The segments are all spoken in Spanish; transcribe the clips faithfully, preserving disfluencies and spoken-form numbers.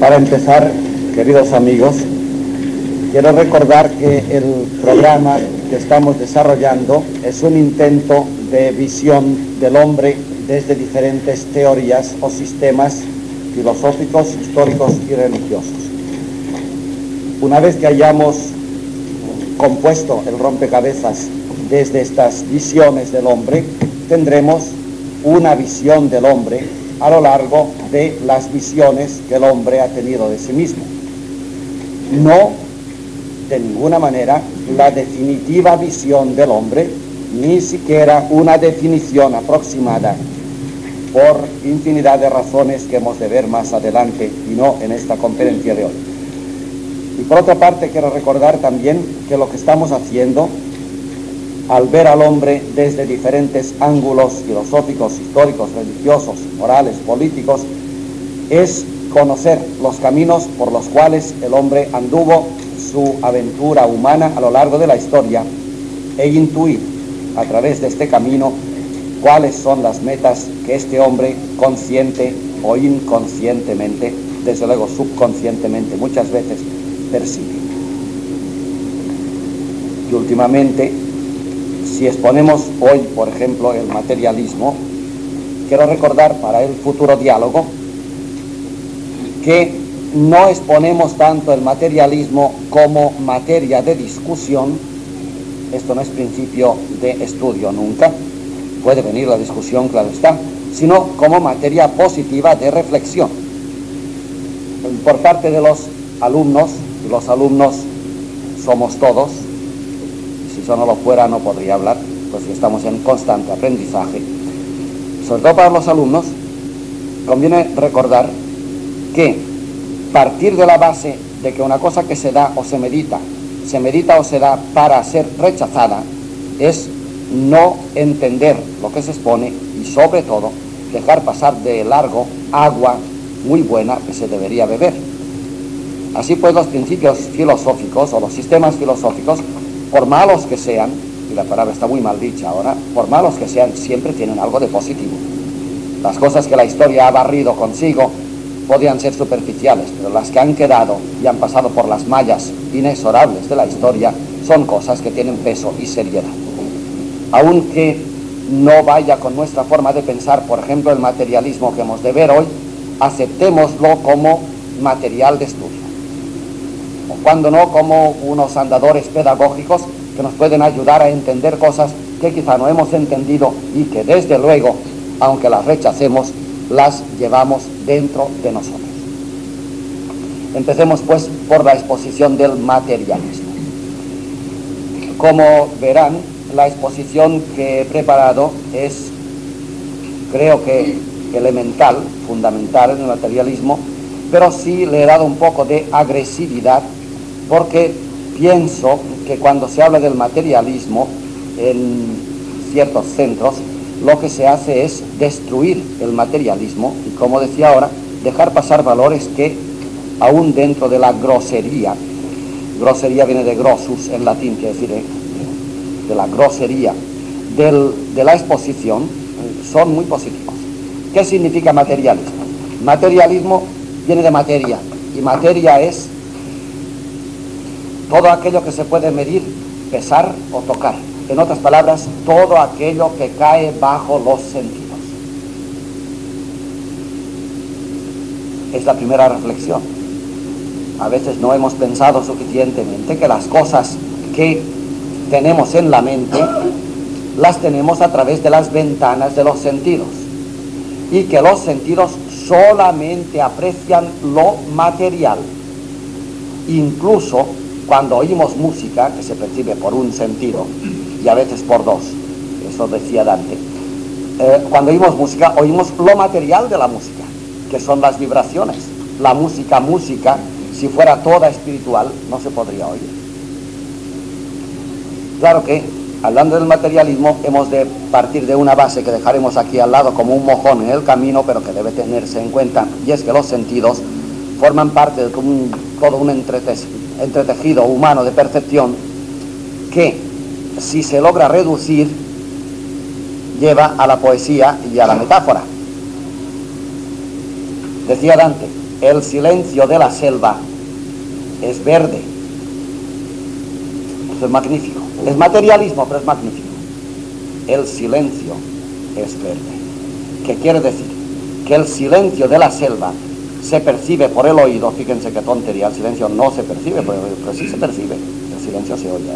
Para empezar, queridos amigos, quiero recordar que el programa que estamos desarrollando es un intento de visión del hombre desde diferentes teorías o sistemas filosóficos, históricos y religiosos. Una vez que hayamos compuesto el rompecabezas desde estas visiones del hombre, tendremos una visión del hombre a lo largo de las visiones que el hombre ha tenido de sí mismo. No, de ninguna manera, la definitiva visión del hombre, ni siquiera una definición aproximada, por infinidad de razones que hemos de ver más adelante y no en esta conferencia de hoy. Y por otra parte, quiero recordar también que lo que estamos haciendo, al ver al hombre desde diferentes ángulos filosóficos, históricos, religiosos, morales, políticos, es conocer los caminos por los cuales el hombre anduvo su aventura humana a lo largo de la historia e intuir a través de este camino cuáles son las metas que este hombre, consciente o inconscientemente, desde luego subconscientemente muchas veces, persigue. Y últimamente, si exponemos hoy, por ejemplo, el materialismo, quiero recordar para el futuro diálogo que no exponemos tanto el materialismo como materia de discusión. Esto no es principio de estudio nunca, puede venir la discusión, claro está, sino como materia positiva de reflexión. Por parte de los alumnos, los alumnos somos todos, si yo no lo fuera no podría hablar, pues estamos en constante aprendizaje. Sobre todo para los alumnos, conviene recordar que partir de la base de que una cosa que se da o se medita, se medita o se da para ser rechazada, es no entender lo que se expone y, sobre todo, dejar pasar de largo agua muy buena que se debería beber. Así pues, los principios filosóficos o los sistemas filosóficos, por malos que sean, y la palabra está muy mal dicha ahora, por malos que sean, siempre tienen algo de positivo. Las cosas que la historia ha barrido consigo podían ser superficiales, pero las que han quedado y han pasado por las mallas inexorables de la historia son cosas que tienen peso y seriedad. Aunque no vaya con nuestra forma de pensar, por ejemplo, el materialismo que hemos de ver hoy, aceptémoslo como material de estudio, o cuando no, como unos andadores pedagógicos que nos pueden ayudar a entender cosas que quizá no hemos entendido y que, desde luego, aunque las rechacemos, las llevamos dentro de nosotros. Empecemos, pues, por la exposición del materialismo. Como verán, la exposición que he preparado es, creo que, elemental, fundamental en el materialismo, pero sí le he dado un poco de agresividad, porque pienso que cuando se habla del materialismo en ciertos centros, lo que se hace es destruir el materialismo y, como decía ahora, dejar pasar valores que, aún dentro de la grosería, grosería viene de grosus en latín, quiere decir, ¿eh? de la grosería, del, de la exposición, son muy positivos. ¿Qué significa materialismo? Materialismo viene de materia, y materia es todo aquello que se puede medir, pesar o tocar. En otras palabras, todo aquello que cae bajo los sentidos. Es la primera reflexión. A veces no hemos pensado suficientemente que las cosas que tenemos en la mente las tenemos a través de las ventanas de los sentidos, y que los sentidos solamente aprecian lo material. Incluso cuando oímos música, que se percibe por un sentido y a veces por dos, eso decía Dante, eh, cuando oímos música oímos lo material de la música, que son las vibraciones. La música, música, si fuera toda espiritual, no se podría oír. Claro que, hablando del materialismo, hemos de partir de una base que dejaremos aquí al lado como un mojón en el camino, pero que debe tenerse en cuenta, y es que los sentidos forman parte de un, todo un entrete entretejido humano de percepción que, si se logra reducir, lleva a la poesía y a la metáfora. Decía Dante, El silencio de la selva es verde. Eso es magnífico. Es materialismo, pero es magnífico. El silencio es verde. ¿Qué quiere decir? Que el silencio de la selva se percibe por el oído. Fíjense qué tontería, el silencio no se percibe por el oído, pero sí se percibe. El silencio se oye.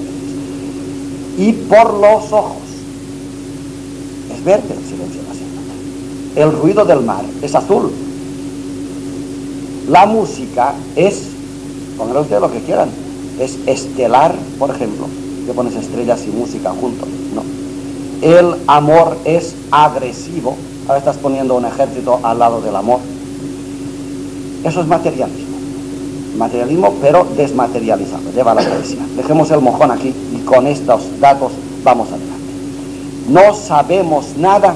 Y por los ojos. Es verde el silencio de la selva. El ruido del mar es azul. La música es, pónganle ustedes lo que quieran, es estelar, por ejemplo, que pones estrellas y música juntos, no. El amor es agresivo, ahora estás poniendo un ejército al lado del amor. Eso es materialismo, materialismo pero desmaterializado, lleva la iglesia. Dejemos el mojón aquí y con estos datos vamos adelante. No sabemos nada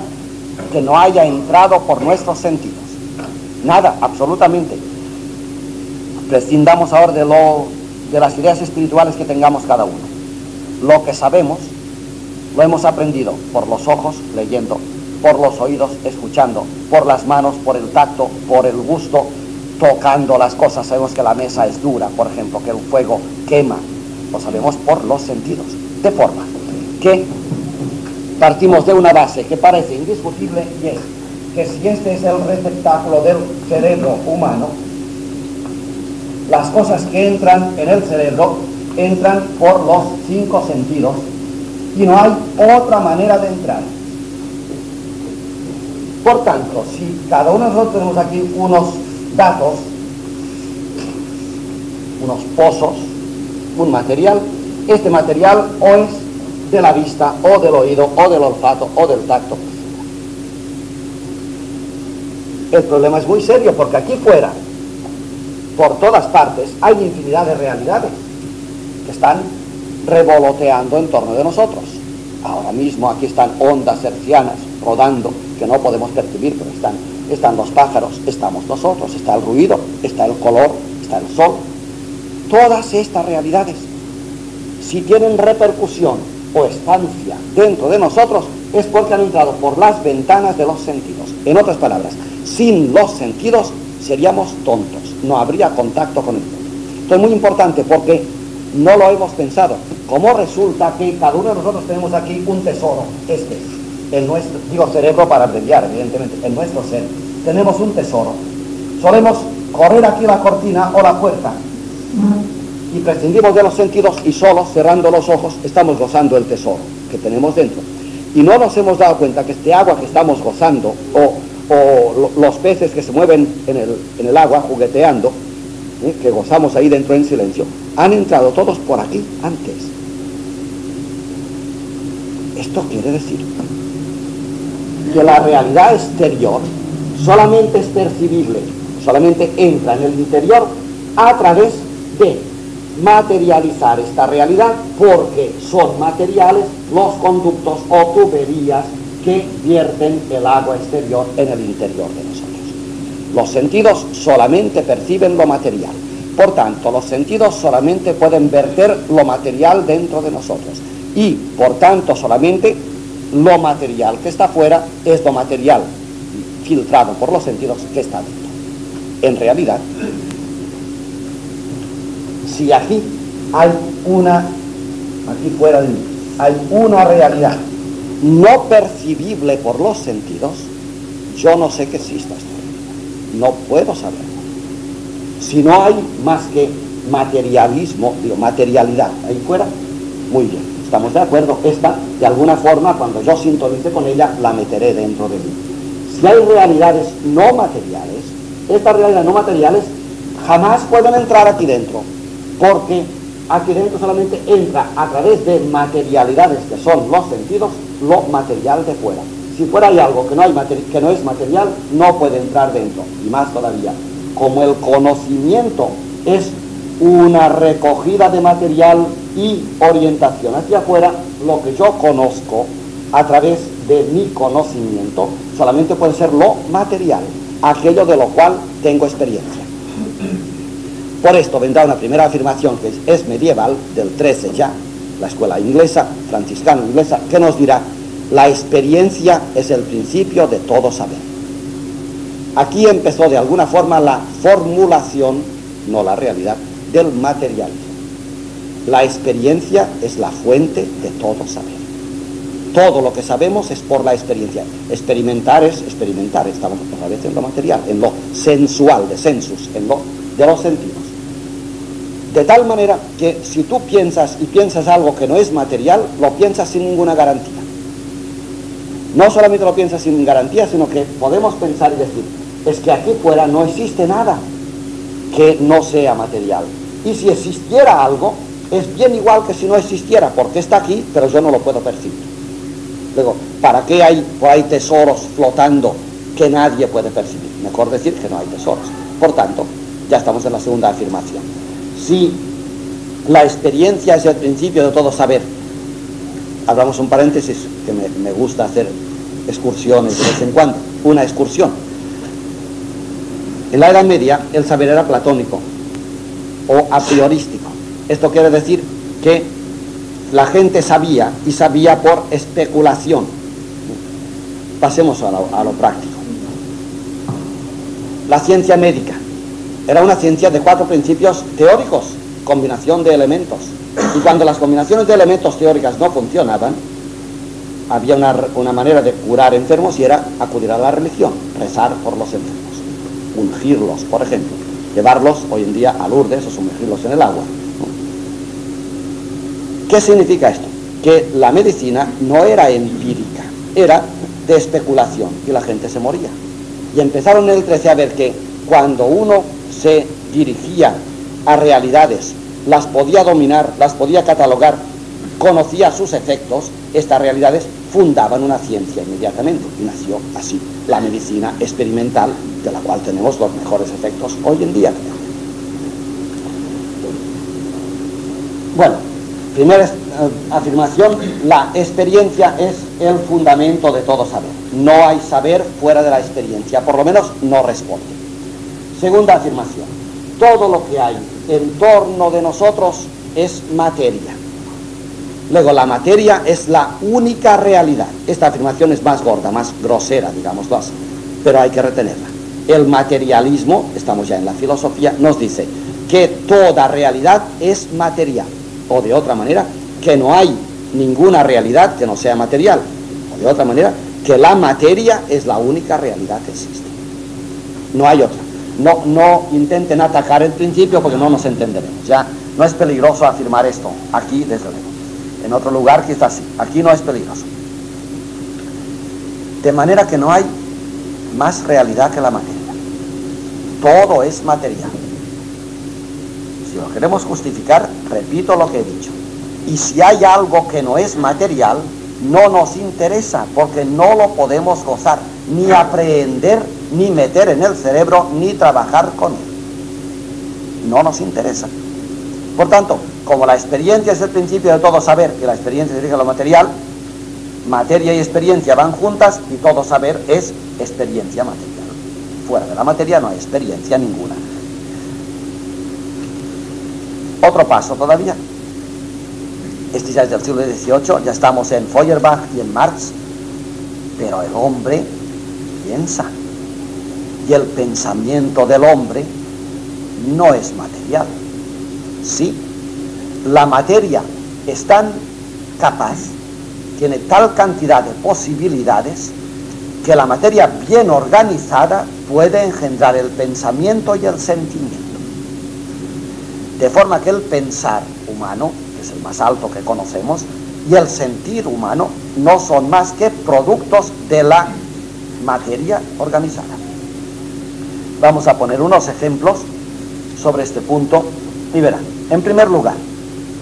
que no haya entrado por nuestros sentidos, nada, absolutamente. Prescindamos ahora de, lo, de las ideas espirituales que tengamos cada uno. Lo que sabemos, lo hemos aprendido por los ojos, leyendo, por los oídos, escuchando, por las manos, por el tacto, por el gusto, tocando las cosas. Sabemos que la mesa es dura, por ejemplo, que el fuego quema. Lo sabemos por los sentidos. De forma que partimos de una base que parece indiscutible y es que si este es el receptáculo del cerebro humano, las cosas que entran en el cerebro entran por los cinco sentidos y no hay otra manera de entrar. Por tanto, si cada uno de nosotros tenemos aquí unos datos, unos pozos, un material, este material o es de la vista, o del oído, o del olfato, o del tacto. El problema es muy serio porque aquí fuera, por todas partes, hay infinidad de realidades que están revoloteando en torno de nosotros. Ahora mismo aquí están ondas hercianas rodando, que no podemos percibir, pero están, están los pájaros, estamos nosotros, está el ruido, está el color, está el sol. Todas estas realidades, si tienen repercusión o estancia dentro de nosotros, es porque han entrado por las ventanas de los sentidos. En otras palabras, sin los sentidos seríamos tontos, no habría contacto con el mundo. Esto es muy importante porque no lo hemos pensado. Como resulta que cada uno de nosotros tenemos aquí un tesoro, este, el nuestro, digo cerebro para abreviar, evidentemente, en nuestro ser, tenemos un tesoro. Solemos correr aquí la cortina o la puerta y prescindimos de los sentidos y solo, cerrando los ojos, estamos gozando el tesoro que tenemos dentro. Y no nos hemos dado cuenta que este agua que estamos gozando o o los peces que se mueven en el, en el agua jugueteando, ¿eh? que gozamos ahí dentro en silencio, han entrado todos por aquí antes. Esto quiere decir que la realidad exterior solamente es percibible, solamente entra en el interior a través de materializar esta realidad, porque son materiales los conductos o tuberías que vierten el agua exterior en el interior de nosotros. Los sentidos solamente perciben lo material. Por tanto, los sentidos solamente pueden verter lo material dentro de nosotros. Y, por tanto, solamente lo material que está fuera es lo material filtrado por los sentidos que está dentro. En realidad, si aquí hay una, aquí fuera de mí, hay una realidad no percibible por los sentidos, yo no sé que exista esta realidad. No puedo saberlo. Si no hay más que materialismo, digo, materialidad ahí fuera, muy bien, estamos de acuerdo. Esta, de alguna forma, cuando yo sintonice con ella, la meteré dentro de mí. Si hay realidades no materiales, estas realidades no materiales jamás pueden entrar aquí dentro, porque aquí dentro solamente entra a través de materialidades que son los sentidos, lo material de fuera. Si fuera hay algo que no, hay que no es material, no puede entrar dentro. Y más todavía, como el conocimiento es una recogida de material y orientación hacia afuera, lo que yo conozco a través de mi conocimiento solamente puede ser lo material, aquello de lo cual tengo experiencia. Por esto vendrá una primera afirmación que es medieval, del trece ya, la escuela inglesa, franciscana inglesa, que nos dirá: la experiencia es el principio de todo saber. Aquí empezó de alguna forma la formulación, no la realidad, del materialismo. La experiencia es la fuente de todo saber. Todo lo que sabemos es por la experiencia. Experimentar es experimentar, estamos otra vez en lo material, en lo sensual, de sensus, en lo de los sentidos. De tal manera que si tú piensas y piensas algo que no es material, lo piensas sin ninguna garantía. No solamente lo piensas sin garantía, sino que podemos pensar y decir, es que aquí fuera no existe nada que no sea material. Y si existiera algo, es bien igual que si no existiera, porque está aquí, pero yo no lo puedo percibir. Luego, ¿para qué hay, pues hay tesoros flotando que nadie puede percibir? Mejor decir que no hay tesoros. Por tanto, ya estamos en la segunda afirmación. Si la experiencia es el principio de todo saber, hablamos un paréntesis que me, me gusta hacer excursiones de vez en cuando, una excursión. En la Edad Media el saber era platónico o a priorístico. Esto quiere decir que la gente sabía, y sabía por especulación. Pasemos a lo, a lo práctico. La ciencia médica era una ciencia de cuatro principios teóricos, combinación de elementos. Y cuando las combinaciones de elementos teóricas no funcionaban, había una, una manera de curar enfermos y era acudir a la religión, rezar por los enfermos, ungirlos, por ejemplo, llevarlos hoy en día a Lourdes o sumergirlos en el agua. ¿Qué significa esto? Que la medicina no era empírica, era de especulación, y la gente se moría. Y empezaron en el trece a ver que cuando uno se dirigía a realidades, las podía dominar, las podía catalogar, conocía sus efectos, estas realidades fundaban una ciencia inmediatamente, y nació así la medicina experimental, de la cual tenemos los mejores efectos hoy en día. Bueno, primera afirmación, la experiencia es el fundamento de todo saber. No hay saber fuera de la experiencia, por lo menos no responde. Segunda afirmación, todo lo que hay en torno de nosotros es materia. Luego, la materia es la única realidad. Esta afirmación es más gorda, más grosera, digámoslo así, pero hay que retenerla. El materialismo, estamos ya en la filosofía, nos dice que toda realidad es material. O de otra manera, que no hay ninguna realidad que no sea material. O de otra manera, que la materia es la única realidad que existe. No hay otra. No, no intenten atacar el principio porque no nos entenderemos. Ya no es peligroso afirmar esto. Aquí, desde luego. En otro lugar quizás sí. Aquí no es peligroso. De manera que no hay más realidad que la materia. Todo es material. Si lo queremos justificar, repito lo que he dicho. Y si hay algo que no es material, no nos interesa, porque no lo podemos gozar, ni aprehender, ni meter en el cerebro, ni trabajar con él. No nos interesa. Por tanto, como la experiencia es el principio de todo saber, que la experiencia se dirige a lo material, materia y experiencia van juntas, y todo saber es experiencia material. Fuera de la materia no hay experiencia ninguna. Otro paso todavía, este ya es del siglo dieciocho, ya estamos en Feuerbach y en Marx, pero el hombre piensa, y el pensamiento del hombre no es material. Sí, la materia es tan capaz, tiene tal cantidad de posibilidades, que la materia bien organizada puede engendrar el pensamiento y el sentimiento. De forma que el pensar humano, que es el más alto que conocemos, y el sentir humano no son más que productos de la materia organizada. Vamos a poner unos ejemplos sobre este punto y verán. En primer lugar,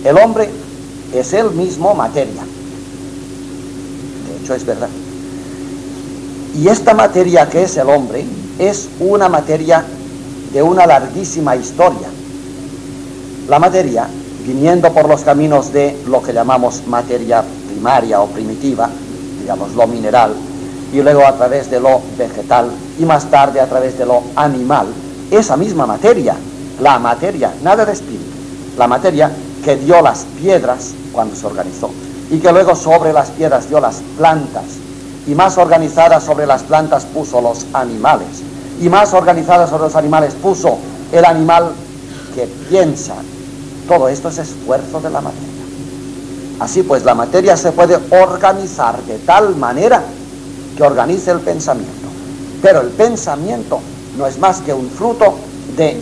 el hombre es él mismo materia. De hecho, es verdad. Y esta materia que es el hombre es una materia de una larguísima historia. La materia, viniendo por los caminos de lo que llamamos materia primaria o primitiva, digamos lo mineral, y luego a través de lo vegetal, y más tarde a través de lo animal, esa misma materia, la materia, nada de espíritu, la materia que dio las piedras cuando se organizó, y que luego sobre las piedras dio las plantas, y más organizadas sobre las plantas puso los animales, y más organizada sobre los animales puso el animal que piensa. Todo esto es esfuerzo de la materia. Así pues, la materia se puede organizar de tal manera que organice el pensamiento. Pero el pensamiento no es más que un fruto de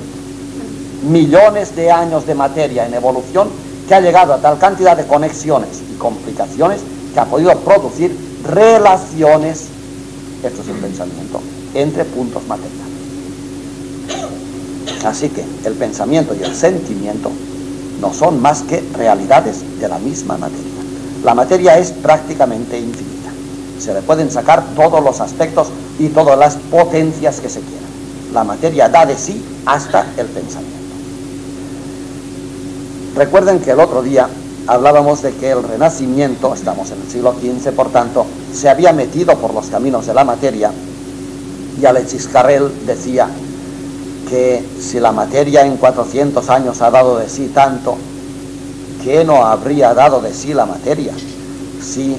millones de años de materia en evolución que ha llegado a tal cantidad de conexiones y complicaciones que ha podido producir relaciones, esto es el pensamiento, entre puntos materiales. Así que el pensamiento y el sentimiento no son más que realidades de la misma materia. La materia es prácticamente infinita. Se le pueden sacar todos los aspectos y todas las potencias que se quieran. La materia da de sí hasta el pensamiento. Recuerden que el otro día hablábamos de que el Renacimiento, estamos en el siglo quince, por tanto, se había metido por los caminos de la materia, y Alexis Carrel decía que si la materia en cuatrocientos años ha dado de sí tanto, ¿qué no habría dado de sí la materia? Si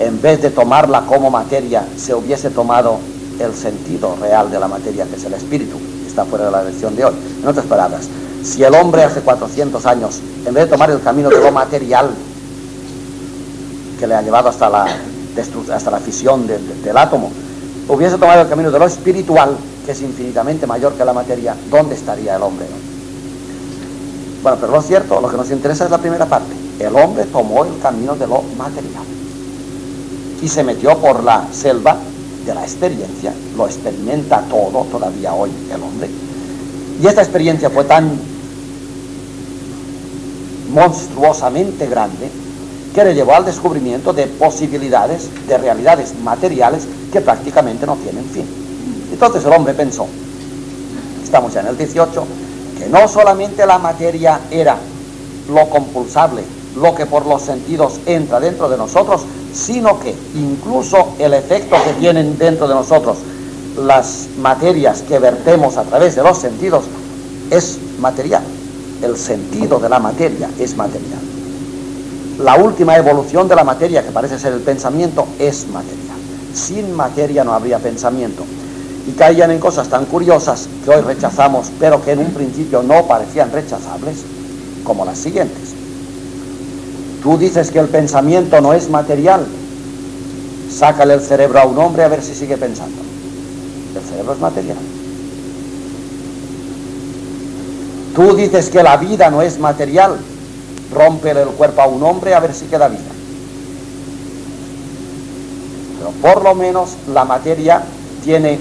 en vez de tomarla como materia se hubiese tomado el sentido real de la materia, que es el espíritu, que está fuera de la lección de hoy. En otras palabras, si el hombre hace cuatrocientos años, en vez de tomar el camino de lo material, que le ha llevado hasta la, hasta la fisión de, de, del átomo, hubiese tomado el camino de lo espiritual, que es infinitamente mayor que la materia, ¿dónde estaría el hombre hoy? Bueno, pero lo cierto, lo que nos interesa es la primera parte. El hombre tomó el camino de lo material y se metió por la selva de la experiencia. Lo experimenta todo todavía hoy el hombre. Y esta experiencia fue tan monstruosamente grande que le llevó al descubrimiento de posibilidades, de realidades materiales que prácticamente no tienen fin. Entonces el hombre pensó, estamos ya en el dieciocho, que no solamente la materia era lo compulsable, lo que por los sentidos entra dentro de nosotros, sino que incluso el efecto que tienen dentro de nosotros las materias que vertemos a través de los sentidos es material. El sentido de la materia es material. La última evolución de la materia, que parece ser el pensamiento, es material. Sin materia no habría pensamiento. Y caían en cosas tan curiosas que hoy rechazamos, pero que en un principio no parecían rechazables, como las siguientes. Tú dices que el pensamiento no es material. Sácale el cerebro a un hombre a ver si sigue pensando. El cerebro es material. Tú dices que la vida no es material. Rómpele el cuerpo a un hombre a ver si queda vida. Pero por lo menos la materia tiene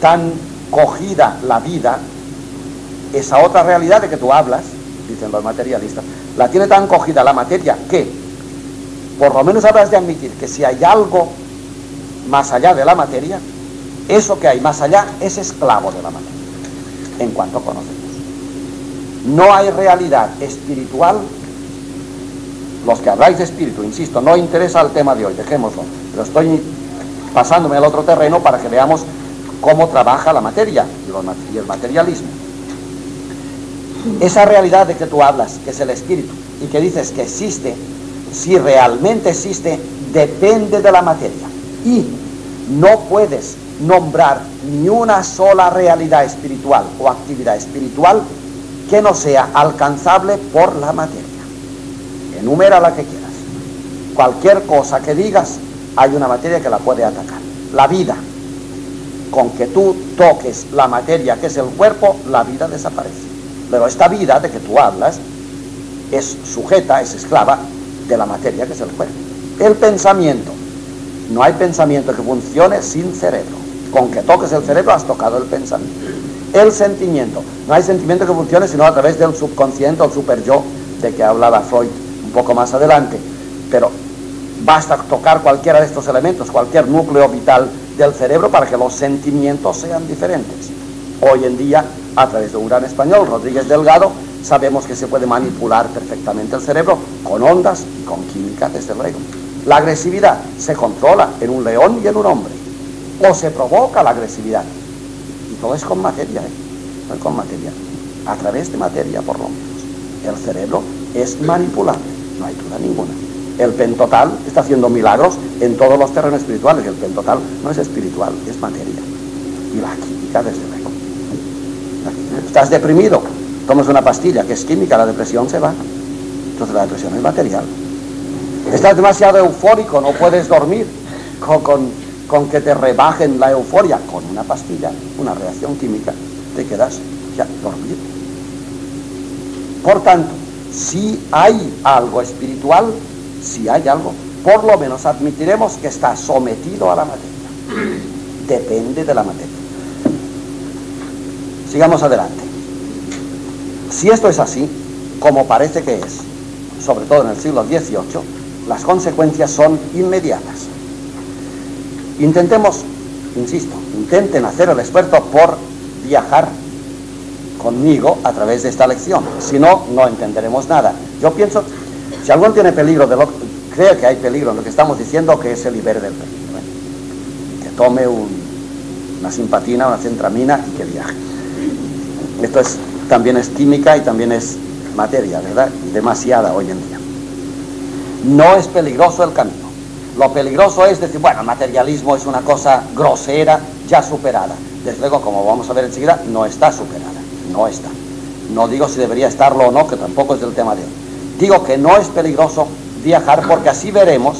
tan cogida la vida, esa otra realidad de que tú hablas, dicen los materialistas, la tiene tan cogida la materia que por lo menos habrás de admitir que si hay algo más allá de la materia, eso que hay más allá es esclavo de la materia, en cuanto conocemos. No hay realidad espiritual. Los que habláis de espíritu, insisto, no interesa el tema de hoy, dejémoslo, pero estoy pasándome al otro terreno para que veamos cómo trabaja la materia y el materialismo. Esa realidad de que tú hablas, que es el espíritu, y que dices que existe, si realmente existe, depende de la materia. Y no puedes nombrar ni una sola realidad espiritual o actividad espiritual que no sea alcanzable por la materia. Enumera la que quieras. Cualquier cosa que digas, hay una materia que la puede atacar. La vida. Con que tú toques la materia, que es el cuerpo, la vida desaparece. Pero esta vida de que tú hablas es sujeta, es esclava de la materia, que es el cuerpo. El pensamiento. No hay pensamiento que funcione sin cerebro. Con que toques el cerebro has tocado el pensamiento. El sentimiento. No hay sentimiento que funcione sino a través del subconsciente o el superyo, de que hablaba Freud un poco más adelante. Pero basta tocar cualquiera de estos elementos, cualquier núcleo vital del cerebro, para que los sentimientos sean diferentes. Hoy en día, a través de un gran español, Rodríguez Delgado, sabemos que se puede manipular perfectamente el cerebro con ondas y con química, desde luego. La agresividad se controla en un león y en un hombre. O se provoca la agresividad. Y todo es con materia, ¿eh? No es con materia. A través de materia, por lo menos. El cerebro es manipulable, no hay duda ninguna. El pentotal está haciendo milagros en todos los terrenos espirituales. El pentotal no es espiritual, es materia. Y la química de este peco. Estás deprimido, tomas una pastilla que es química, la depresión se va. Entonces la depresión es material. Estás demasiado eufórico, no puedes dormir con, con, con que te rebajen la euforia. Con una pastilla, una reacción química, te quedas ya dormido. Por tanto, si hay algo espiritual, si hay algo, por lo menos admitiremos que está sometido a la materia. Depende de la materia. Sigamos adelante. Si esto es así, como parece que es, sobre todo en el siglo dieciocho, las consecuencias son inmediatas. Intentemos, insisto, intenten hacer el esfuerzo por viajar conmigo a través de esta lección. Si no, no entenderemos nada. Yo pienso, si alguien tiene peligro, de lo, cree que hay peligro en lo que estamos diciendo, que se libere del peligro, ¿eh? Que tome un, una simpatina, una centramina y que viaje. Esto es, también es química y también es materia, ¿verdad? Demasiada hoy en día. No es peligroso el camino. Lo peligroso es decir, bueno, el materialismo es una cosa grosera, ya superada. Desde luego, como vamos a ver enseguida, no está superada. No está. No digo si debería estarlo o no, que tampoco es el tema de hoy. Digo que no es peligroso viajar porque así veremos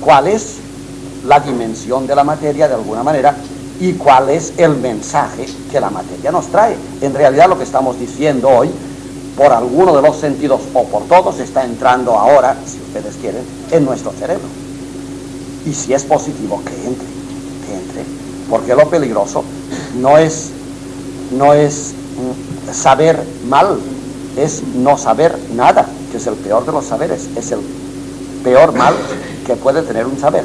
cuál es la dimensión de la materia de alguna manera y cuál es el mensaje que la materia nos trae. En realidad lo que estamos diciendo hoy, por alguno de los sentidos o por todos, está entrando ahora, si ustedes quieren, en nuestro cerebro. Y si es positivo, que entre, que entre. Porque lo peligroso no es, no es saber mal, es no saber nada, que es el peor de los saberes, es el peor mal que puede tener un saber.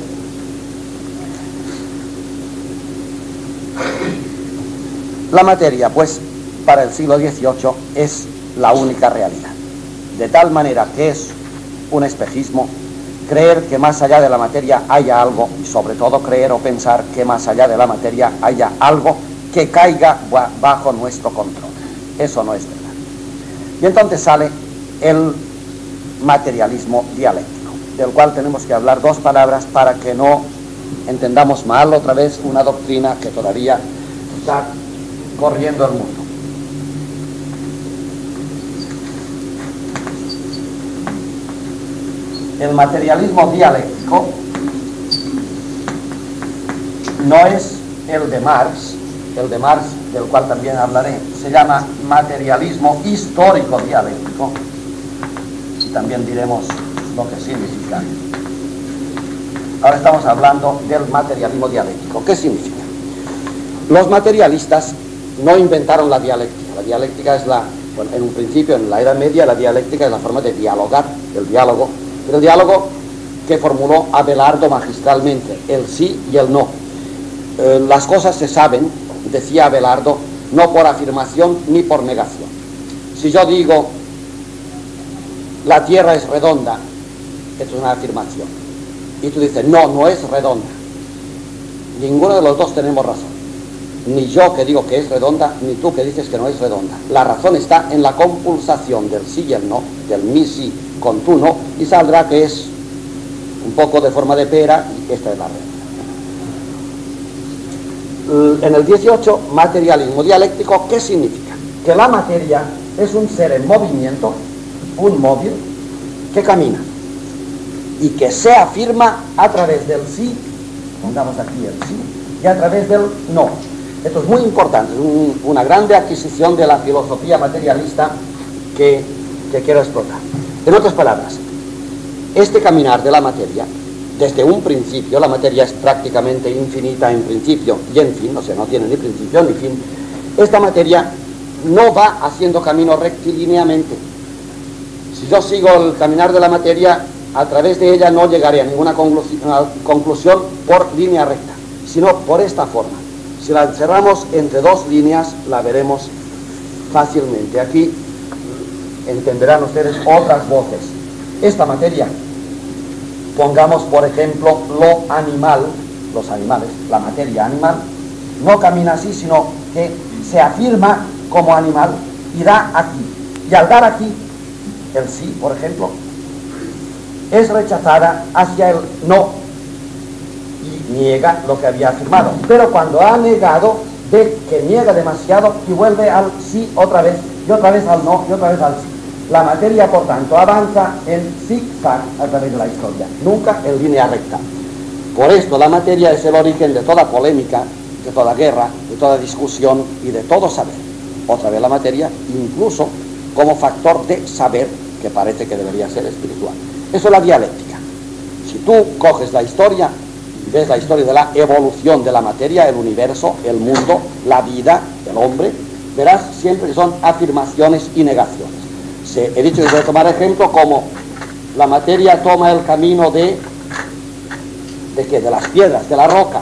La materia, pues, para el siglo dieciocho es la única realidad, de tal manera que es un espejismo creer que más allá de la materia haya algo, y sobre todo creer o pensar que más allá de la materia haya algo que caiga bajo nuestro control. Eso no es verdad. Y entonces sale el materialismo dialéctico, del cual tenemos que hablar dos palabras para que no entendamos mal otra vez una doctrina que todavía está corriendo el mundo. El materialismo dialéctico no es el de Marx, el de Marx del cual también hablaré, se llama materialismo histórico dialéctico, y también diremos lo que significa. Ahora estamos hablando del materialismo dialéctico. ¿Qué significa? Los materialistas no inventaron la dialéctica. La dialéctica es la, bueno, en un principio, en la Edad Media, la dialéctica es la forma de dialogar, el diálogo. Pero el diálogo que formuló Abelardo magistralmente, el sí y el no. Eh, las cosas se saben, decía Abelardo, no por afirmación ni por negación. Si yo digo, la tierra es redonda, esto es una afirmación. Y tú dices, no, no es redonda. Ninguno de los dos tenemos razón. Ni yo que digo que es redonda, ni tú que dices que no es redonda. La razón está en la compulsación del sí y el no, del mi sí con tú no, y saldrá que es un poco de forma de pera, y esta es la regla. En el dieciocho, materialismo dialéctico, ¿qué significa? Que la materia es un ser en movimiento, un móvil, que camina, y que se afirma a través del sí, pongamos aquí el sí, y a través del no. Esto es muy importante, es un, una grande adquisición de la filosofía materialista que, que quiero explotar. En otras palabras, este caminar de la materia, desde un principio, la materia es prácticamente infinita en principio y en fin, o sea, no tiene ni principio ni fin, esta materia no va haciendo camino rectilíneamente. Si yo sigo el caminar de la materia, a través de ella no llegaré a ninguna conclusión por línea recta, sino por esta forma. Si la encerramos entre dos líneas, la veremos fácilmente. Aquí entenderán ustedes otras voces. Esta materia, pongamos por ejemplo lo animal, los animales, la materia animal, no camina así, sino que se afirma como animal y da aquí. Y al dar aquí, el sí, por ejemplo, es rechazada hacia el no. Niega lo que había afirmado, pero cuando ha negado, usted que niega demasiado y vuelve al sí otra vez, y otra vez al no, y otra vez al sí. La materia, por tanto, avanza en zig-zag a través de la historia, nunca en línea recta. Por esto, la materia es el origen de toda polémica, de toda guerra, de toda discusión y de todo saber. Otra vez la materia, incluso como factor de saber, que parece que debería ser espiritual. Eso es la dialéctica. Si tú coges la historia, ves la historia de la evolución de la materia, el universo, el mundo, la vida, el hombre, verás siempre que son afirmaciones y negaciones. Se, he dicho que voy a tomar ejemplo como la materia toma el camino de, ¿de qué? De las piedras, de la roca.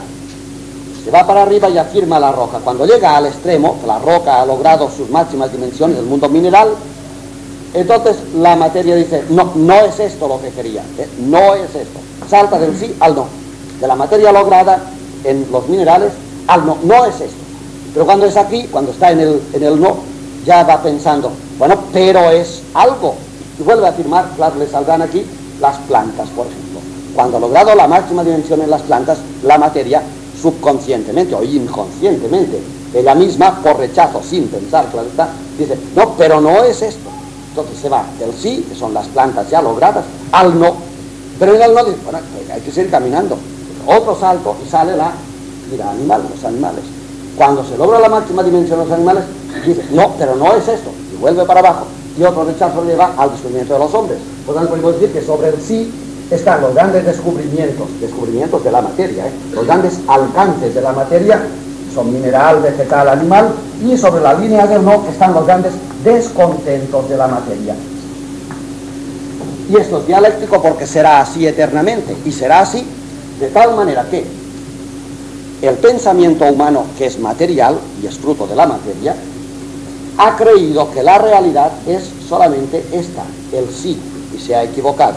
Se va para arriba y afirma la roca. Cuando llega al extremo, la roca ha logrado sus máximas dimensiones del mundo mineral, entonces la materia dice, no, no es esto lo que quería, ¿eh? No es esto. Salta del sí al no. De la materia lograda en los minerales al no, no es esto. Pero cuando es aquí, cuando está en el, en el no, ya va pensando, bueno, pero es algo. Y vuelve a afirmar, claro, le saldrán aquí las plantas, por ejemplo. Cuando ha logrado la máxima dimensión en las plantas, la materia subconscientemente o inconscientemente, ella misma, por rechazo, sin pensar, claro está, dice, no, pero no es esto. Entonces se va del sí, que son las plantas ya logradas, al no. Pero en el no dice, bueno, hay que seguir caminando. Otro salto y sale la, mira, animal, los animales. Cuando se logra la máxima dimensión de los animales, dice, no, pero no es esto, y vuelve para abajo, y otro rechazo le va al descubrimiento de los hombres. Por tanto, podemos decir que sobre el sí están los grandes descubrimientos, descubrimientos de la materia, ¿eh? Los grandes alcances de la materia, son mineral, vegetal, animal, y sobre la línea del no están los grandes descontentos de la materia. Y esto es dialéctico porque será así eternamente, y será así de tal manera que el pensamiento humano, que es material y es fruto de la materia, ha creído que la realidad es solamente esta, el sí, y se ha equivocado.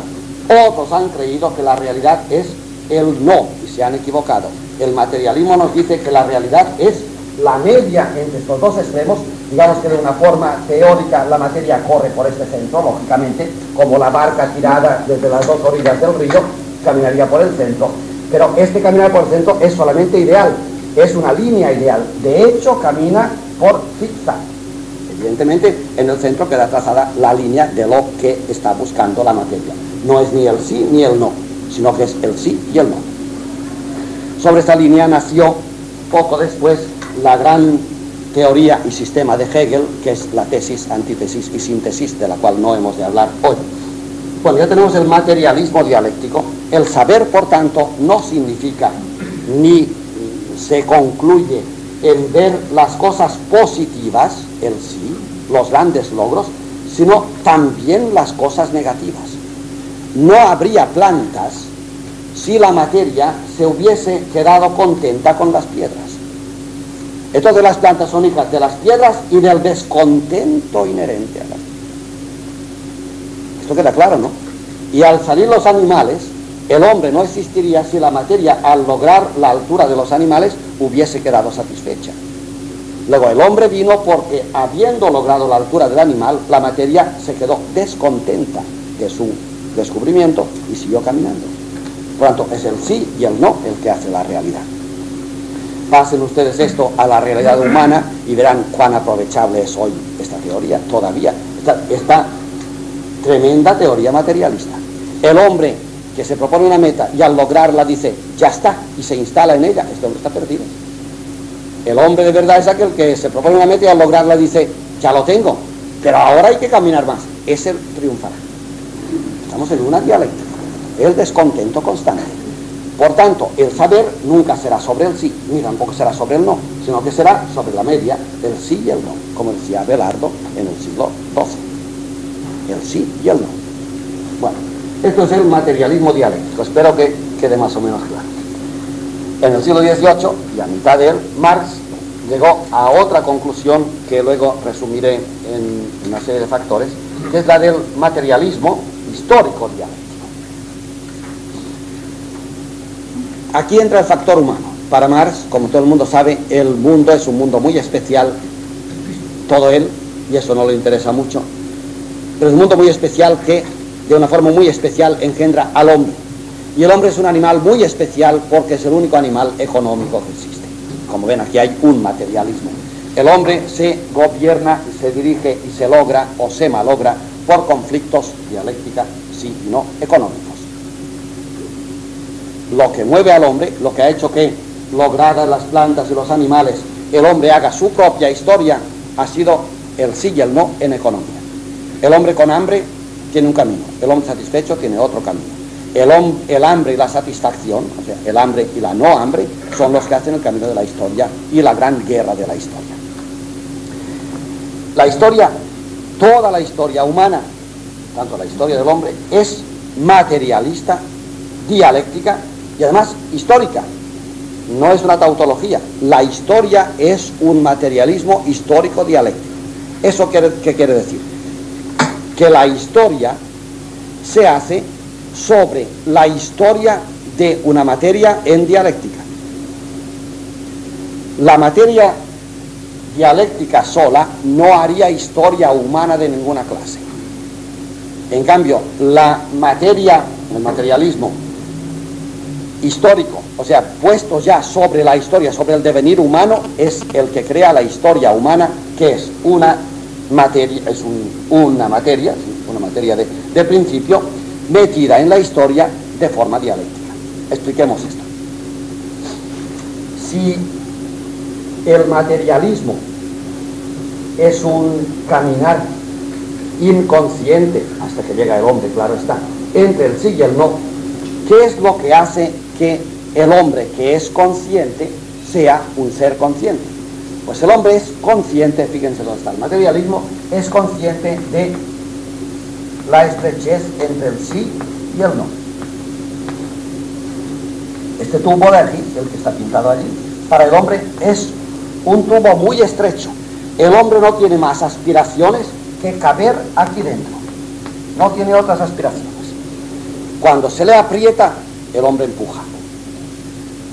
Otros han creído que la realidad es el no, y se han equivocado. El materialismo nos dice que la realidad es la media entre estos dos extremos, digamos que de una forma teórica la materia corre por este centro, lógicamente, como la barca tirada desde las dos orillas del río, caminaría por el centro. Pero este caminar por el centro es solamente ideal, es una línea ideal. De hecho, camina por zigzag. Evidentemente, en el centro queda trazada la línea de lo que está buscando la materia. No es ni el sí ni el no, sino que es el sí y el no. Sobre esta línea nació poco después la gran teoría y sistema de Hegel, que es la tesis, antítesis y síntesis, de la cual no hemos de hablar hoy. Bueno, ya tenemos el materialismo dialéctico. El saber, por tanto, no significa ni se concluye en ver las cosas positivas, el sí, los grandes logros, sino también las cosas negativas. No habría plantas si la materia se hubiese quedado contenta con las piedras. Entonces las plantas son hijas de las piedras y del descontento inherente a las piedras. Esto queda claro, ¿no? Y al salir los animales, el hombre no existiría si la materia, al lograr la altura de los animales, hubiese quedado satisfecha. Luego el hombre vino porque, habiendo logrado la altura del animal, la materia se quedó descontenta de su descubrimiento y siguió caminando. Por tanto, es el sí y el no el que hace la realidad. Pasen ustedes esto a la realidad humana y verán cuán aprovechable es hoy esta teoría todavía. Esta, esta tremenda teoría materialista. El hombre que se propone una meta y al lograrla dice, ya está, y se instala en ella. Este hombre está perdido. El hombre de verdad es aquel que se propone una meta y al lograrla dice, ya lo tengo, pero ahora hay que caminar más. Ese triunfará. Estamos en una dialéctica. El descontento constante. Por tanto, el saber nunca será sobre el sí, ni tampoco será sobre el no, sino que será sobre la media del sí y el no, como decía Abelardo en el siglo doce. El sí y el no. Bueno, esto es el materialismo dialéctico. Espero que quede más o menos claro. En el siglo dieciocho, y a mitad de él, Marx llegó a otra conclusión que luego resumiré en una serie de factores, que es la del materialismo histórico dialéctico. Aquí entra el factor humano. Para Marx, como todo el mundo sabe, el mundo es un mundo muy especial, todo él, y eso no le interesa mucho, pero es un mundo muy especial que, de una forma muy especial, engendra al hombre. Y el hombre es un animal muy especial porque es el único animal económico que existe. Como ven, aquí hay un materialismo. El hombre se gobierna y se dirige y se logra o se malogra por conflictos dialécticas, sí y no, económicos. Lo que mueve al hombre, lo que ha hecho que, logradas las plantas y los animales, el hombre haga su propia historia, ha sido el sí y el no en economía. El hombre con hambre tiene un camino, el hombre satisfecho tiene otro camino. El, el hambre y la satisfacción, o sea, el hambre y la no hambre, son los que hacen el camino de la historia y la gran guerra de la historia. La historia, toda la historia humana, tanto la historia del hombre, es materialista, dialéctica y además histórica. No es una tautología. La historia es un materialismo histórico-dialéctico. ¿Eso quiere, qué quiere decir? Que la historia se hace sobre la historia de una materia en dialéctica. La materia dialéctica sola no haría historia humana de ninguna clase. En cambio, la materia, el materialismo histórico, o sea, puesto ya sobre la historia, sobre el devenir humano, es el que crea la historia humana, que es una materia, es un, una materia, una materia de, de principio, metida en la historia de forma dialéctica. Expliquemos esto. Si el materialismo es un caminar inconsciente, hasta que llega el hombre, claro está, entre el sí y el no, ¿qué es lo que hace que el hombre que es consciente sea un ser consciente? Pues el hombre es consciente, fíjense dónde está el materialismo, es consciente de la estrechez entre el sí y el no. Este tubo de aquí, el que está pintado allí, para el hombre es un tubo muy estrecho. El hombre no tiene más aspiraciones que caber aquí dentro. No tiene otras aspiraciones. Cuando se le aprieta, el hombre empuja.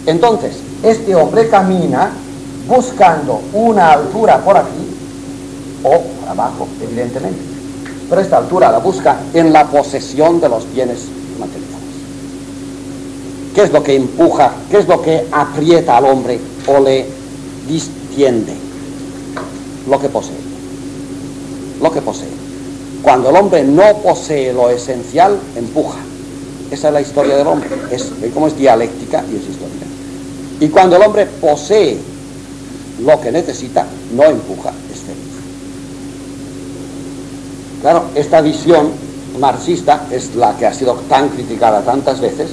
Entonces, este hombre camina buscando una altura por aquí o por abajo, evidentemente. Pero esta altura la busca en la posesión de los bienes materiales. ¿Qué es lo que empuja? ¿Qué es lo que aprieta al hombre o le distiende? Lo que posee. Lo que posee. Cuando el hombre no posee lo esencial, empuja. Esa es la historia del hombre. Es, como es dialéctica y es histórica. Y cuando el hombre posee lo que necesita, no empuja, es feliz. Claro, esta visión marxista es la que ha sido tan criticada tantas veces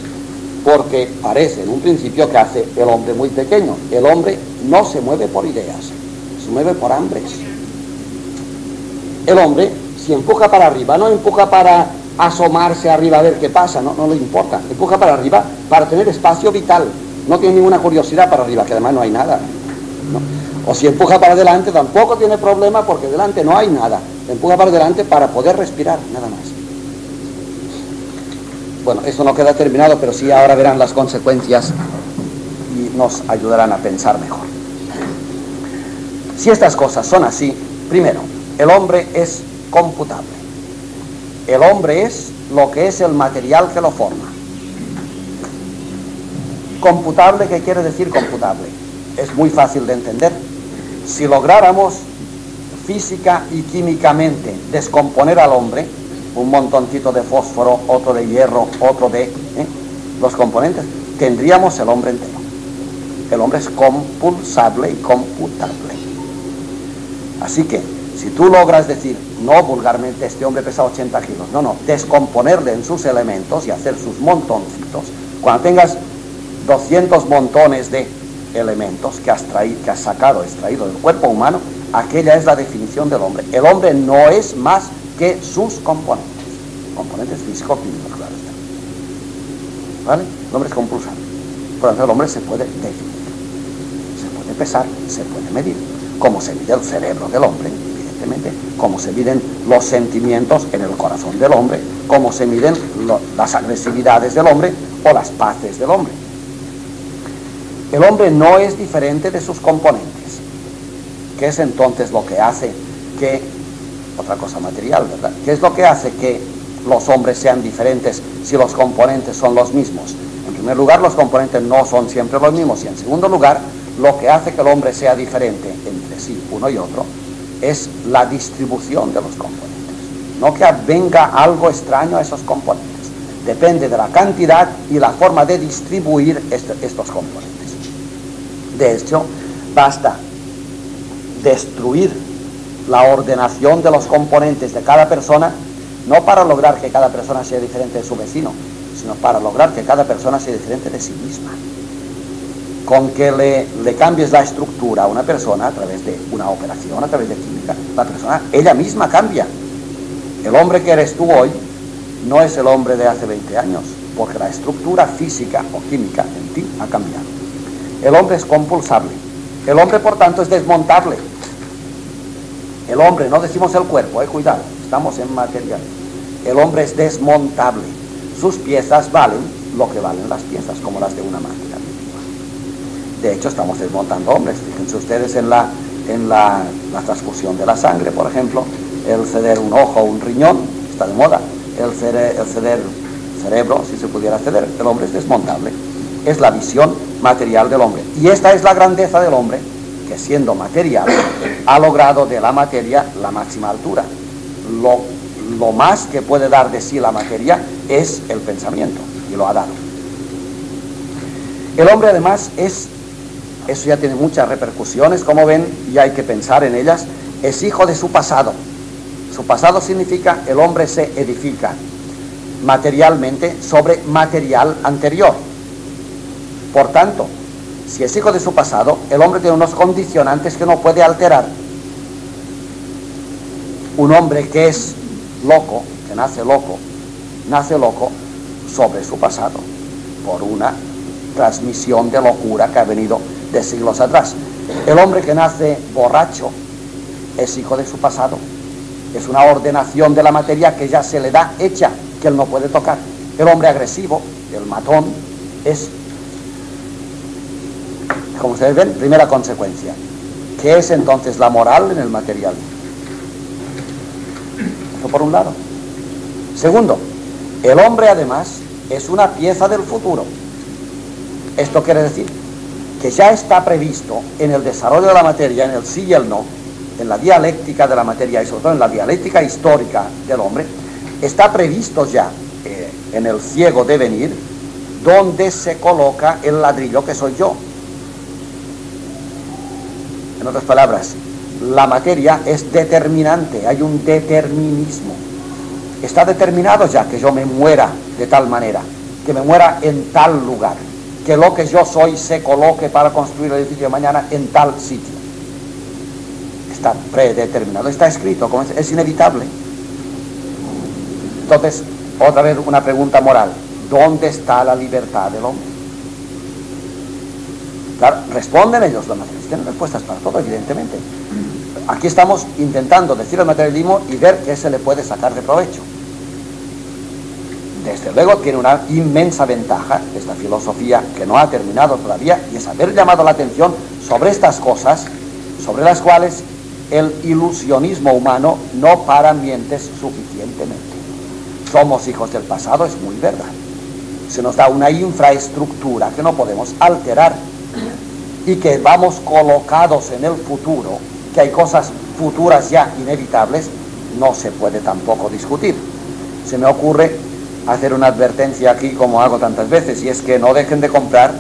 porque parece en un principio que hace el hombre muy pequeño. El hombre no se mueve por ideas, se mueve por hambres. El hombre, si empuja para arriba, no empuja para asomarse arriba a ver qué pasa, no, no le importa. Empuja para arriba para tener espacio vital. No tiene ninguna curiosidad para arriba, que además no hay nada, ¿no? O si empuja para adelante tampoco tiene problema porque delante no hay nada. Empuja para adelante para poder respirar, nada más. Bueno, esto no queda terminado, pero sí ahora verán las consecuencias y nos ayudarán a pensar mejor. Si estas cosas son así, primero, el hombre es computable. El hombre es lo que es el material que lo forma. Computable, ¿qué quiere decir computable? Es muy fácil de entender. Si lográramos física y químicamente descomponer al hombre, un montoncito de fósforo, otro de hierro, otro de ¿eh? los componentes, tendríamos el hombre entero. El hombre es compulsable y computable. Así que, si tú logras decir, no vulgarmente, este hombre pesa ochenta kilos, no, no, descomponerle en sus elementos y hacer sus montoncitos, cuando tengas doscientos montones de elementos que has, traído, que has sacado, extraído del cuerpo humano, aquella es la definición del hombre. El hombre no es más que sus componentes, componentes físico-químicos, claro está. ¿Vale? El hombre es compulsable. Por lo tanto, el hombre se puede definir, se puede pesar, se puede medir. Como se mide el cerebro del hombre, evidentemente, como se miden los sentimientos en el corazón del hombre, como se miden lo, las agresividades del hombre o las paces del hombre. El hombre no es diferente de sus componentes. ¿Qué es entonces lo que hace que, otra cosa material, ¿verdad? ¿Qué es lo que hace que los hombres sean diferentes si los componentes son los mismos? En primer lugar, los componentes no son siempre los mismos. Y en segundo lugar, lo que hace que el hombre sea diferente entre sí, uno y otro, es la distribución de los componentes. No que venga algo extraño a esos componentes. Depende de la cantidad y la forma de distribuir este, estos componentes. De hecho, basta destruir la ordenación de los componentes de cada persona, no para lograr que cada persona sea diferente de su vecino, sino para lograr que cada persona sea diferente de sí misma. Con que le, le cambies la estructura a una persona a través de una operación, a través de química, la persona ella misma cambia. El hombre que eres tú hoy no es el hombre de hace veinte años, porque la estructura física o química en ti ha cambiado. El hombre es compulsable. El hombre, por tanto, es desmontable. El hombre, no decimos el cuerpo, eh, cuidado, estamos en material. El hombre es desmontable. Sus piezas valen lo que valen las piezas, como las de una máquina. De hecho, estamos desmontando hombres. Fíjense ustedes en la, en la, la transfusión de la sangre, por ejemplo, el ceder un ojo o un riñón, está de moda. El, cere el ceder, cerebro, si se pudiera ceder, el hombre es desmontable. Es la visión material del hombre. Y esta es la grandeza del hombre, que siendo material, ha logrado de la materia la máxima altura. Lo, lo más que puede dar de sí la materia es el pensamiento, y lo ha dado. El hombre además es, eso ya tiene muchas repercusiones, como ven, y hay que pensar en ellas, es hijo de su pasado. Su pasado significa el hombre se edifica materialmente sobre material anterior. Por tanto, si es hijo de su pasado, el hombre tiene unos condicionantes que no puede alterar. Un hombre que es loco, que nace loco, nace loco sobre su pasado, por una transmisión de locura que ha venido de siglos atrás. El hombre que nace borracho es hijo de su pasado. Es una ordenación de la materia que ya se le da hecha, que él no puede tocar. El hombre agresivo, el matón, es, como ustedes ven, primera consecuencia. ¿Qué es entonces la moral en el material? Eso por un lado. Segundo, el hombre además es una pieza del futuro. Esto quiere decir que ya está previsto en el desarrollo de la materia, en el sí y el no, en la dialéctica de la materia y sobre todo en la dialéctica histórica del hombre, está previsto ya eh, en el ciego devenir donde se coloca el ladrillo que soy yo. En otras palabras, la materia es determinante, hay un determinismo. Está determinado ya que yo me muera de tal manera, que me muera en tal lugar, que lo que yo soy se coloque para construir el edificio de mañana en tal sitio. Está predeterminado, está escrito, como es, es inevitable. Entonces, otra vez una pregunta moral. ¿Dónde está la libertad del hombre? Claro, responden ellos, los materialistas tienen respuestas para todo, evidentemente. Aquí estamos intentando decir el materialismo y ver qué se le puede sacar de provecho. Desde luego tiene una inmensa ventaja esta filosofía que no ha terminado todavía, y es haber llamado la atención sobre estas cosas, sobre las cuales el ilusionismo humano no para mientes suficientemente. Somos hijos del pasado, es muy verdad. Se nos da una infraestructura que no podemos alterar y que vamos colocados en el futuro, que hay cosas futuras ya inevitables, no se puede tampoco discutir. Se me ocurre hacer una advertencia aquí, como hago tantas veces, y es que no dejen de comprar,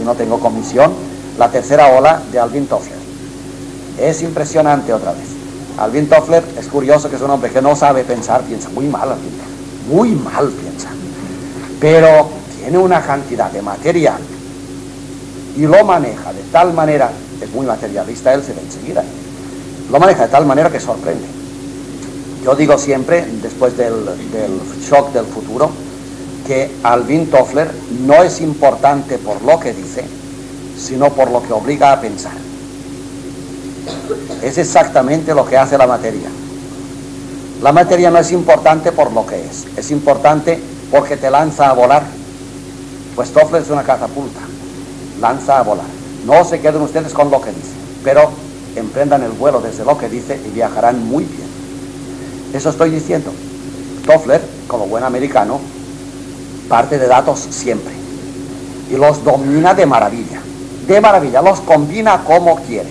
y no tengo comisión, La tercera ola de Alvin Toffler. Es impresionante otra vez. Alvin Toffler es curioso, que es un hombre que no sabe pensar, piensa muy mal, Alvin, muy mal piensa. Pero tiene una cantidad de material y lo maneja de tal manera, es muy materialista, él se ve enseguida, lo maneja de tal manera que sorprende. Yo digo siempre, después del, del shock del futuro, que Alvin Toffler no es importante por lo que dice, sino por lo que obliga a pensar. Es exactamente lo que hace la materia. La materia no es importante por lo que es, es importante porque te lanza a volar. Pues Toffler es una catapulta, lanza a volar. No se queden ustedes con lo que dice, pero emprendan el vuelo desde lo que dice y viajarán muy bien. Eso estoy diciendo. Toffler, como buen americano, parte de datos siempre y los domina de maravilla. de maravilla, los combina como quiere.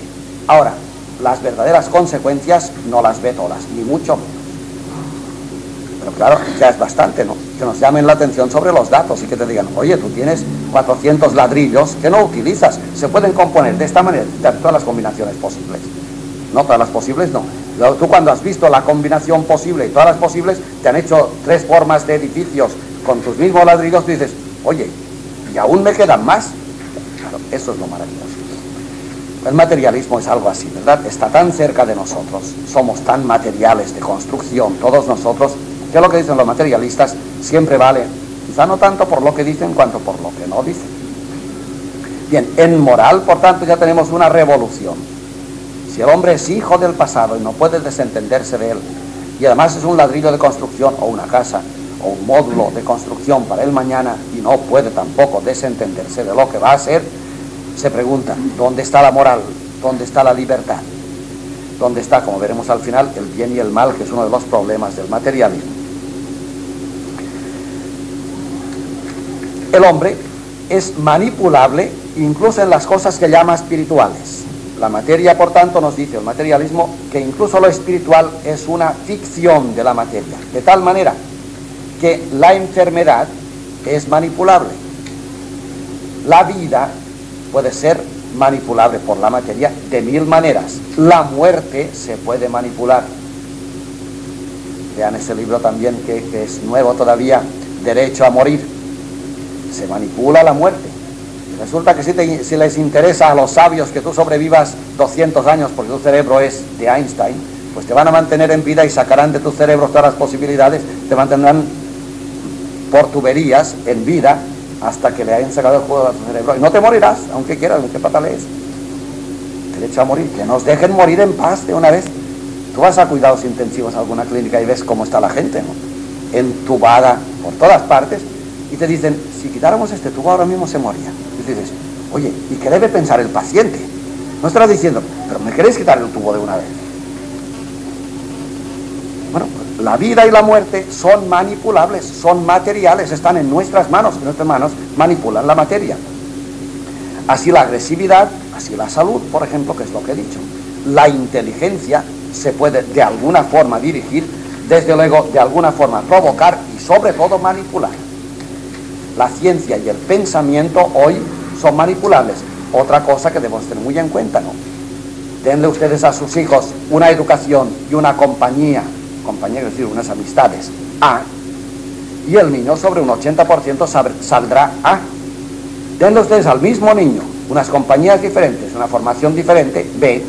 Ahora, las verdaderas consecuencias no las ve todas, ni mucho menos. Pero claro, ya es bastante, ¿no?, que nos llamen la atención sobre los datos y que te digan, oye, tú tienes cuatrocientos ladrillos que no utilizas, se pueden componer de esta manera, de todas las combinaciones posibles. No, todas las posibles no. Tú cuando has visto la combinación posible y todas las posibles, te han hecho tres formas de edificios con tus mismos ladrillos, tú dices, oye, ¿y aún me quedan más? Claro, eso es lo maravilloso. El materialismo es algo así, ¿verdad? Está tan cerca de nosotros, somos tan materiales de construcción, todos nosotros, que lo que dicen los materialistas siempre vale, quizá no tanto por lo que dicen, cuanto por lo que no dicen. Bien, en moral, por tanto, ya tenemos una revolución. Si el hombre es hijo del pasado y no puede desentenderse de él, y además es un ladrillo de construcción o una casa, o un módulo de construcción para el mañana, y no puede tampoco desentenderse de lo que va a ser, se pregunta, ¿dónde está la moral? ¿Dónde está la libertad? ¿Dónde está, como veremos al final, el bien y el mal, que es uno de los problemas del materialismo? El hombre es manipulable incluso en las cosas que llama espirituales. La materia, por tanto, nos dice el materialismo que incluso lo espiritual es una ficción de la materia, de tal manera que la enfermedad es manipulable. La vida puede ser manipulable por la materia de mil maneras. La muerte se puede manipular. Vean ese libro también que, que es nuevo todavía, Derecho a Morir. Se manipula la muerte. Resulta que si, te, si les interesa a los sabios que tú sobrevivas doscientos años porque tu cerebro es de Einstein, pues te van a mantener en vida y sacarán de tu cerebro todas las posibilidades, te mantendrán por tuberías en vida hasta que le hayan sacado el juego a tu cerebro. Y no te morirás, aunque quieras, aunque patalees. Derecho a morir, que nos dejen morir en paz de una vez. Tú vas a cuidados intensivos a alguna clínica y ves cómo está la gente, ¿no?, entubada por todas partes, y te dicen, si quitáramos este tubo ahora mismo se moría. Y dices, oye, ¿y qué debe pensar el paciente? No estarás diciendo, pero ¿me queréis quitar el tubo de una vez? Bueno, la vida y la muerte son manipulables, son materiales, están en nuestras manos, y nuestras manos manipulan la materia. Así la agresividad, así la salud, por ejemplo, que es lo que he dicho. La inteligencia se puede de alguna forma dirigir, desde luego de alguna forma provocar y sobre todo manipular. La ciencia y el pensamiento hoy son manipulables. Otra cosa que debemos tener muy en cuenta, ¿no? Denle ustedes a sus hijos una educación y una compañía, compañía es decir, unas amistades, A, y el niño sobre un ochenta por ciento saldrá A. Denle ustedes al mismo niño unas compañías diferentes, una formación diferente, B,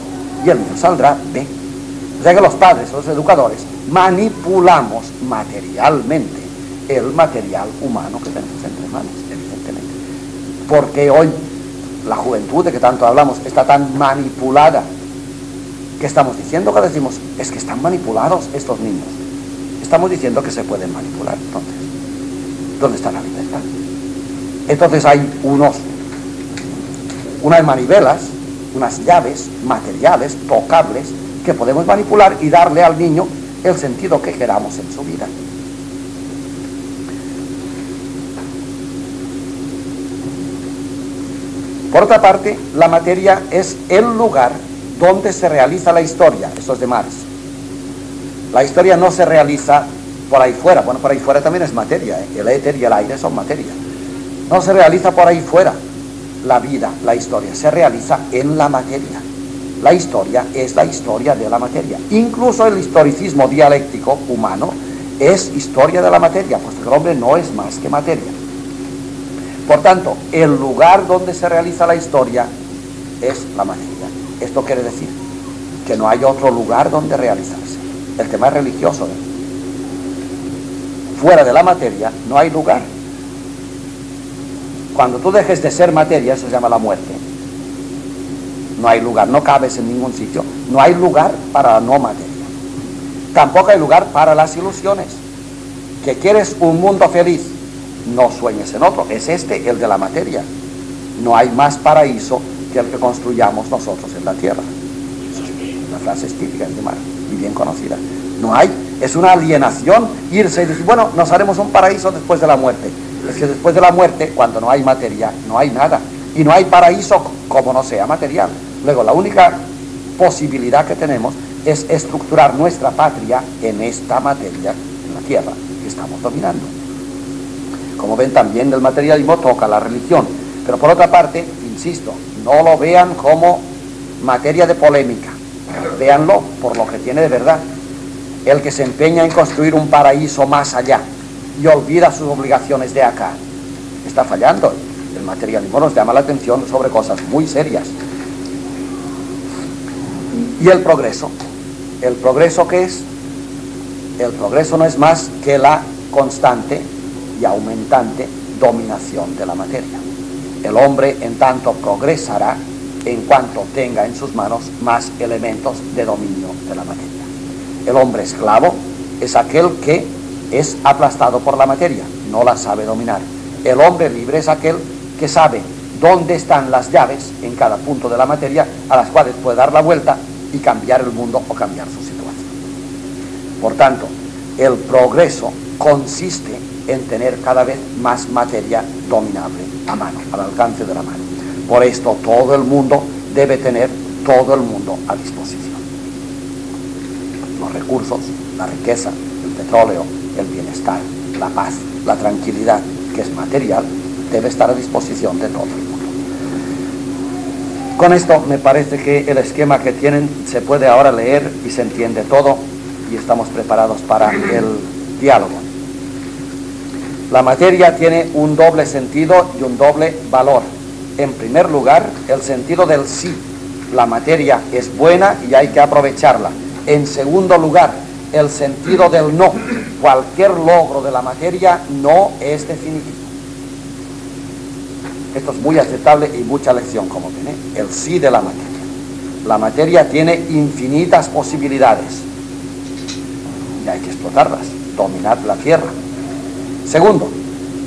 y el niño saldrá B. O sea que los padres, los educadores, manipulamos materialmente el material humano que tenemos entre manos, evidentemente. Porque hoy la juventud de que tanto hablamos está tan manipulada. ¿Qué estamos diciendo? Que decimos, es que están manipulados estos niños. Estamos diciendo que se pueden manipular. Entonces, ¿dónde está la libertad? Entonces hay unos, unas manivelas, unas llaves materiales, tocables, que podemos manipular y darle al niño el sentido que queramos en su vida. Por otra parte, la materia es el lugar donde se realiza la historia, eso es de Marx. La historia no se realiza por ahí fuera, bueno, por ahí fuera también es materia, ¿eh? El éter y el aire son materia. No se realiza por ahí fuera la vida, la historia, se realiza en la materia. La historia es la historia de la materia. Incluso el historicismo dialéctico humano es historia de la materia, puesto que el hombre no es más que materia. Por tanto, el lugar donde se realiza la historia es la materia. Esto quiere decir que no hay otro lugar donde realizarse. El tema es religioso, ¿eh? Fuera de la materia no hay lugar. Cuando tú dejes de ser materia, eso se llama la muerte. No hay lugar, no cabes en ningún sitio. No hay lugar para la no materia. Tampoco hay lugar para las ilusiones. Que quieres un mundo feliz, no sueñes en otro, es este el de la materia. No hay más paraíso que el que construyamos nosotros en la tierra. Una frase típica de Marx y bien conocida. No hay, es una alienación irse y decir, bueno, nos haremos un paraíso después de la muerte. Es que después de la muerte, cuando no hay materia, no hay nada. y no hay paraíso como no sea material. Luego, la única posibilidad que tenemos es estructurar nuestra patria en esta materia, en la tierra que estamos dominando. Como ven, también el materialismo toca la religión, pero por otra parte, insisto, no lo vean como materia de polémica, véanlo por lo que tiene de verdad. El que se empeña en construir un paraíso más allá y olvida sus obligaciones de acá, está fallando. El materialismo nos llama la atención sobre cosas muy serias. Y el progreso, ¿el progreso qué es? El progreso no es más que la constante y aumentante dominación de la materia. El hombre en tanto progresará en cuanto tenga en sus manos más elementos de dominio de la materia. El hombre esclavo es aquel que es aplastado por la materia, no la sabe dominar. El hombre libre es aquel que sabe dónde están las llaves en cada punto de la materia, a las cuales puede dar la vuelta y cambiar el mundo o cambiar su situación. Por tanto, el progreso consiste en tener cada vez más materia dominable a mano, al alcance de la mano. Por esto todo el mundo debe tener todo el mundo a disposición. Los recursos, la riqueza, el petróleo, el bienestar, la paz, la tranquilidad, que es material, debe estar a disposición de todo el mundo. Con esto me parece que el esquema que tienen se puede ahora leer y se entiende todo y estamos preparados para el diálogo. La materia tiene un doble sentido y un doble valor. En primer lugar, el sentido del sí. La materia es buena y hay que aprovecharla. En segundo lugar, el sentido del no. Cualquier logro de la materia no es definitivo. Esto es muy aceptable y mucha lección, como tiene, ¿eh? El sí de la materia. La materia tiene infinitas posibilidades y hay que explotarlas, dominar la tierra. Segundo,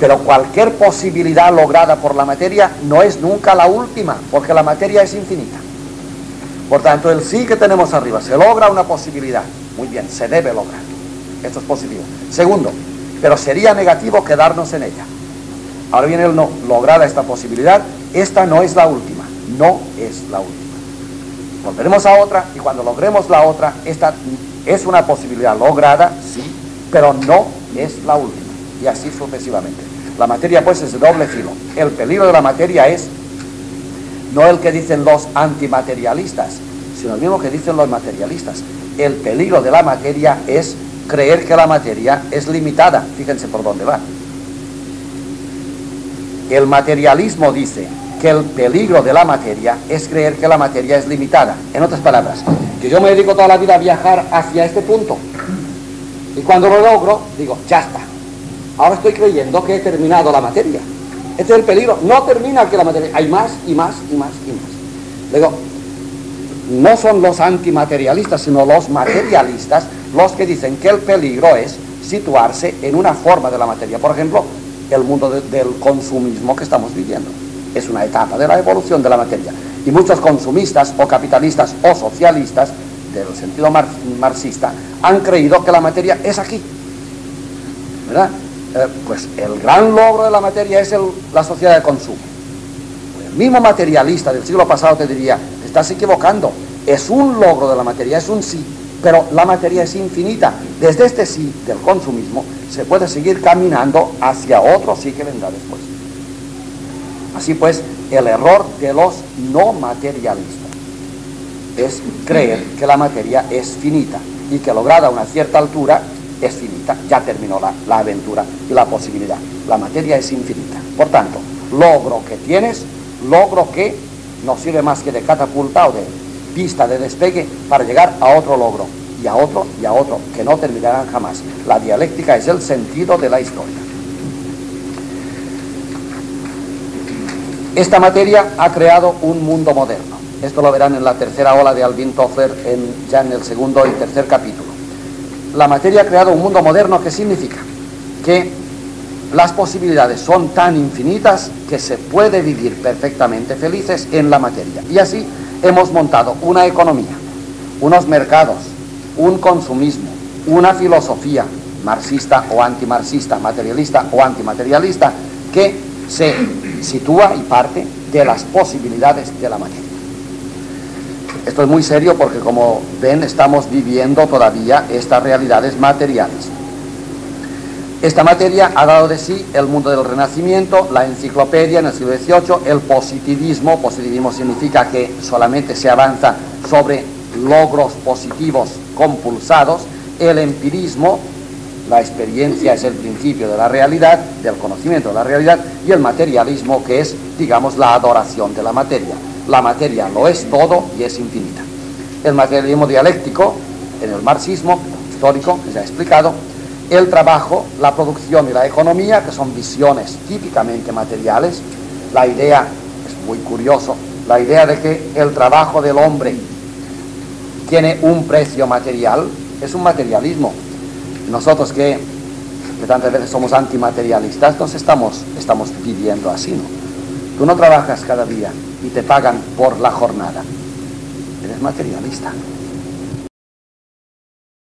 pero cualquier posibilidad lograda por la materia no es nunca la última, porque la materia es infinita. Por tanto, el sí que tenemos arriba, se logra una posibilidad. Muy bien, se debe lograr. Esto es positivo. Segundo, pero sería negativo quedarnos en ella. Ahora viene el no, lograda esta posibilidad, esta no es la última, no es la última. Volveremos a otra y cuando logremos la otra, esta es una posibilidad lograda, sí, pero no es la última. Y así sucesivamente. La materia pues es de doble filo. El peligro de la materia es no el que dicen los antimaterialistas, sino el mismo que dicen los materialistas. El peligro de la materia es creer que la materia es limitada. Fíjense por dónde va. El materialismo dice que el peligro de la materia es creer que la materia es limitada. En otras palabras, que yo me dedico toda la vida a viajar hacia este punto. Y cuando lo logro, digo, ya está. Ahora estoy creyendo que he terminado la materia. Este es el peligro. No termina aquí la materia. Hay más y más y más y más. Luego, no son los antimaterialistas, sino los materialistas los que dicen que el peligro es situarse en una forma de la materia. Por ejemplo, el mundo de, del consumismo que estamos viviendo. Es una etapa de la evolución de la materia. Y muchos consumistas o capitalistas o socialistas, del sentido mar, marxista, han creído que la materia es aquí. ¿Verdad? Eh, pues el gran logro de la materia es el, la sociedad de consumo. El mismo materialista del siglo pasado te diría, te estás equivocando, es un logro de la materia, es un sí, pero la materia es infinita. Desde este sí del consumismo se puede seguir caminando hacia otro sí que vendrá después. Así pues, el error de los no materialistas es creer que la materia es finita y que lograda una cierta altura es finita, ya terminó la, la aventura y la posibilidad. La materia es infinita. Por tanto, logro que tienes, logro que no sirve más que de catapulta o de pista de despegue para llegar a otro logro, y a otro, y a otro, que no terminarán jamás. La dialéctica es el sentido de la historia. Esta materia ha creado un mundo moderno. Esto lo verán en la tercera ola de Alvin Toffler, en, ya en el segundo y tercer capítulo. La materia ha creado un mundo moderno que significa que las posibilidades son tan infinitas que se puede vivir perfectamente felices en la materia. Y así hemos montado una economía, unos mercados, un consumismo, una filosofía marxista o antimarxista, materialista o antimaterialista, que se sitúa y parte de las posibilidades de la materia. Esto es muy serio porque, como ven, estamos viviendo todavía estas realidades materiales. Esta materia ha dado de sí el mundo del Renacimiento, la enciclopedia en el siglo dieciocho, el positivismo. Positivismo significa que solamente se avanza sobre logros positivos compulsados, el empirismo, la experiencia es el principio de la realidad, del conocimiento de la realidad, y el materialismo, que es, digamos, la adoración de la materia. La materia lo es todo y es infinita. El materialismo dialéctico, en el marxismo histórico, que ya he explicado, el trabajo, la producción y la economía, que son visiones típicamente materiales. La idea, es muy curioso, la idea de que el trabajo del hombre tiene un precio material, es un materialismo. Nosotros que, que tantas veces somos antimaterialistas, nos estamos, estamos viviendo así, ¿no? Tú no trabajas cada día y te pagan por la jornada. Eres materialista.